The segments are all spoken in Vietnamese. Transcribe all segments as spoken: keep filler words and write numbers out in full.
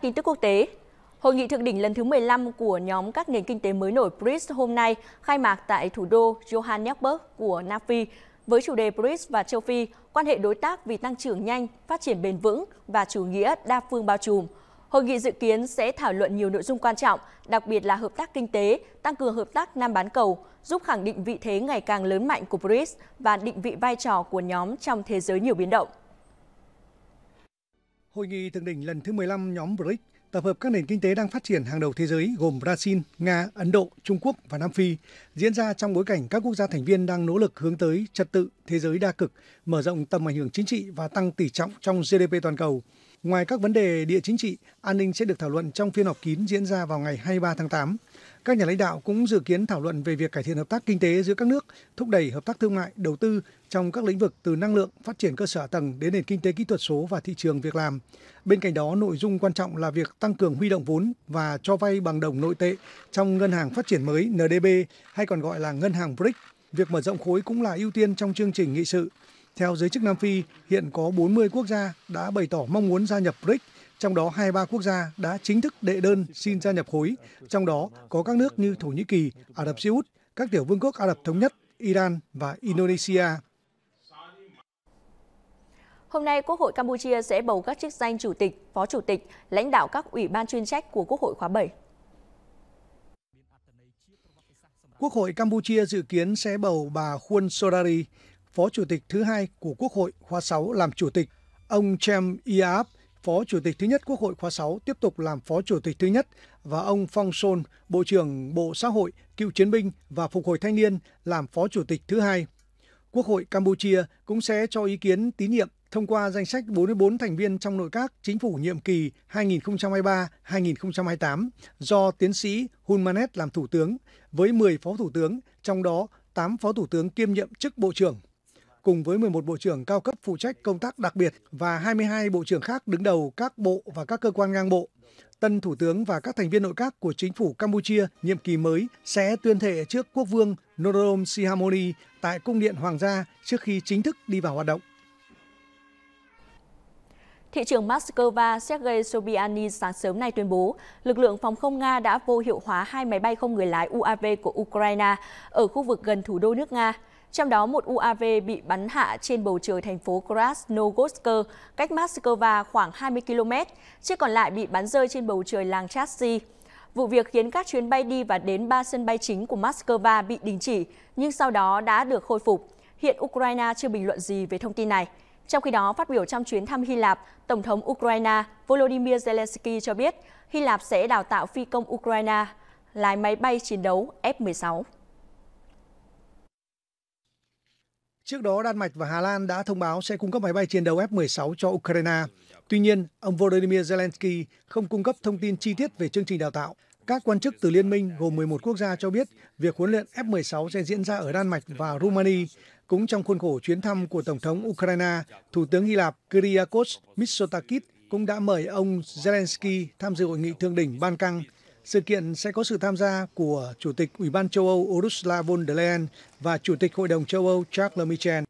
Các tin tức quốc tế. Hội nghị thượng đỉnh lần thứ mười lăm của nhóm các nền kinh tế mới nổi bờ rít hôm nay khai mạc tại thủ đô Johannesburg của Nam Phi với chủ đề bờ rít và châu Phi, quan hệ đối tác vì tăng trưởng nhanh, phát triển bền vững và chủ nghĩa đa phương bao trùm. Hội nghị dự kiến sẽ thảo luận nhiều nội dung quan trọng, đặc biệt là hợp tác kinh tế, tăng cường hợp tác Nam bán cầu, giúp khẳng định vị thế ngày càng lớn mạnh của bờ rít và định vị vai trò của nhóm trong thế giới nhiều biến động. Hội nghị thượng đỉnh lần thứ mười lăm nhóm bờ rít tập hợp các nền kinh tế đang phát triển hàng đầu thế giới gồm Brazil, Nga, Ấn Độ, Trung Quốc và Nam Phi diễn ra trong bối cảnh các quốc gia thành viên đang nỗ lực hướng tới trật tự thế giới đa cực, mở rộng tầm ảnh hưởng chính trị và tăng tỷ trọng trong giê đê pê toàn cầu. Ngoài các vấn đề địa chính trị, an ninh sẽ được thảo luận trong phiên họp kín diễn ra vào ngày hai mươi ba tháng tám. Các nhà lãnh đạo cũng dự kiến thảo luận về việc cải thiện hợp tác kinh tế giữa các nước, thúc đẩy hợp tác thương mại, đầu tư trong các lĩnh vực từ năng lượng, phát triển cơ sở hạ tầng đến nền kinh tế kỹ thuật số và thị trường việc làm. Bên cạnh đó, nội dung quan trọng là việc tăng cường huy động vốn và cho vay bằng đồng nội tệ trong Ngân hàng Phát triển mới N D B hay còn gọi là Ngân hàng bờ rít. Việc mở rộng khối cũng là ưu tiên trong chương trình nghị sự. Theo giới chức Nam Phi, hiện có bốn mươi quốc gia đã bày tỏ mong muốn gia nhập bờ rít, trong đó hai mươi ba quốc gia đã chính thức đệ đơn xin gia nhập khối, trong đó có các nước như Thổ Nhĩ Kỳ, Ả Rập Xê Út, các tiểu vương quốc Ả Rập Thống Nhất, Iran và Indonesia. Hôm nay, Quốc hội Campuchia sẽ bầu các chức danh chủ tịch, phó chủ tịch, lãnh đạo các ủy ban chuyên trách của Quốc hội khóa bảy. Quốc hội Campuchia dự kiến sẽ bầu bà Khun Sodari, Phó Chủ tịch thứ hai của Quốc hội khóa sáu làm Chủ tịch, ông Chem Yiap, Phó Chủ tịch thứ nhất Quốc hội khóa sáu tiếp tục làm Phó Chủ tịch thứ nhất và ông Phong Sôn, Bộ trưởng Bộ Xã hội, Cựu chiến binh và Phục hồi thanh niên làm Phó Chủ tịch thứ hai. Quốc hội Campuchia cũng sẽ cho ý kiến tín nhiệm thông qua danh sách bốn mươi bốn thành viên trong nội các chính phủ nhiệm kỳ hai nghìn không trăm hai mươi ba đến hai nghìn không trăm hai mươi tám do tiến sĩ Hun Manet làm Thủ tướng với mười Phó Thủ tướng, trong đó tám Phó Thủ tướng kiêm nhiệm chức Bộ trưởng, cùng với mười một bộ trưởng cao cấp phụ trách công tác đặc biệt và hai mươi hai bộ trưởng khác đứng đầu các bộ và các cơ quan ngang bộ. Tân Thủ tướng và các thành viên nội các của chính phủ Campuchia nhiệm kỳ mới sẽ tuyên thệ trước Quốc vương Norodom Sihamoni tại Cung điện Hoàng gia trước khi chính thức đi vào hoạt động. Thị trưởng Moscow Sergei Sobyanin sáng sớm nay tuyên bố lực lượng phòng không Nga đã vô hiệu hóa hai máy bay không người lái U A V của Ukraine ở khu vực gần thủ đô nước Nga. Trong đó, một U A V bị bắn hạ trên bầu trời thành phố Krasnogorsk, cách Moscow khoảng hai mươi ki lô mét, chiếc còn lại bị bắn rơi trên bầu trời làng Chassi. Vụ việc khiến các chuyến bay đi và đến ba sân bay chính của Moscow bị đình chỉ, nhưng sau đó đã được khôi phục. Hiện Ukraine chưa bình luận gì về thông tin này. Trong khi đó, phát biểu trong chuyến thăm Hy Lạp, Tổng thống Ukraine Volodymyr Zelensky cho biết Hy Lạp sẽ đào tạo phi công Ukraine lái máy bay chiến đấu F mười sáu. Trước đó, Đan Mạch và Hà Lan đã thông báo sẽ cung cấp máy bay chiến đấu F mười sáu cho Ukraine. Tuy nhiên, ông Volodymyr Zelensky không cung cấp thông tin chi tiết về chương trình đào tạo. Các quan chức từ Liên minh gồm mười một quốc gia cho biết việc huấn luyện F mười sáu sẽ diễn ra ở Đan Mạch và Rumania. Cũng trong khuôn khổ chuyến thăm của Tổng thống Ukraine, Thủ tướng Hy Lạp Kyriakos Mitsotakis cũng đã mời ông Zelensky tham dự hội nghị thượng đỉnh Ban Căng. Sự kiện sẽ có sự tham gia của Chủ tịch Ủy ban châu Âu Ursula von der Leyen và Chủ tịch Hội đồng châu Âu Charles Michel.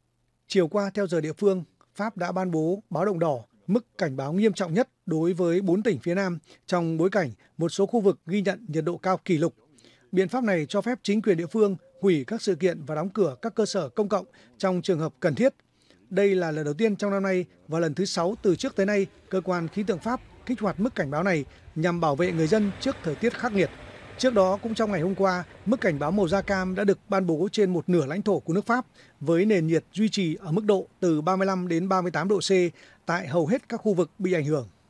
Chiều qua, theo giờ địa phương, Pháp đã ban bố báo động đỏ, mức cảnh báo nghiêm trọng nhất đối với bốn tỉnh phía Nam trong bối cảnh một số khu vực ghi nhận nhiệt độ cao kỷ lục. Biện pháp này cho phép chính quyền địa phương hủy các sự kiện và đóng cửa các cơ sở công cộng trong trường hợp cần thiết. Đây là lần đầu tiên trong năm nay và lần thứ sáu từ trước tới nay, cơ quan khí tượng Pháp kích hoạt mức cảnh báo này nhằm bảo vệ người dân trước thời tiết khắc nghiệt. Trước đó, cũng trong ngày hôm qua, mức cảnh báo màu da cam đã được ban bố trên một nửa lãnh thổ của nước Pháp với nền nhiệt duy trì ở mức độ từ ba mươi lăm đến ba mươi tám độ C tại hầu hết các khu vực bị ảnh hưởng.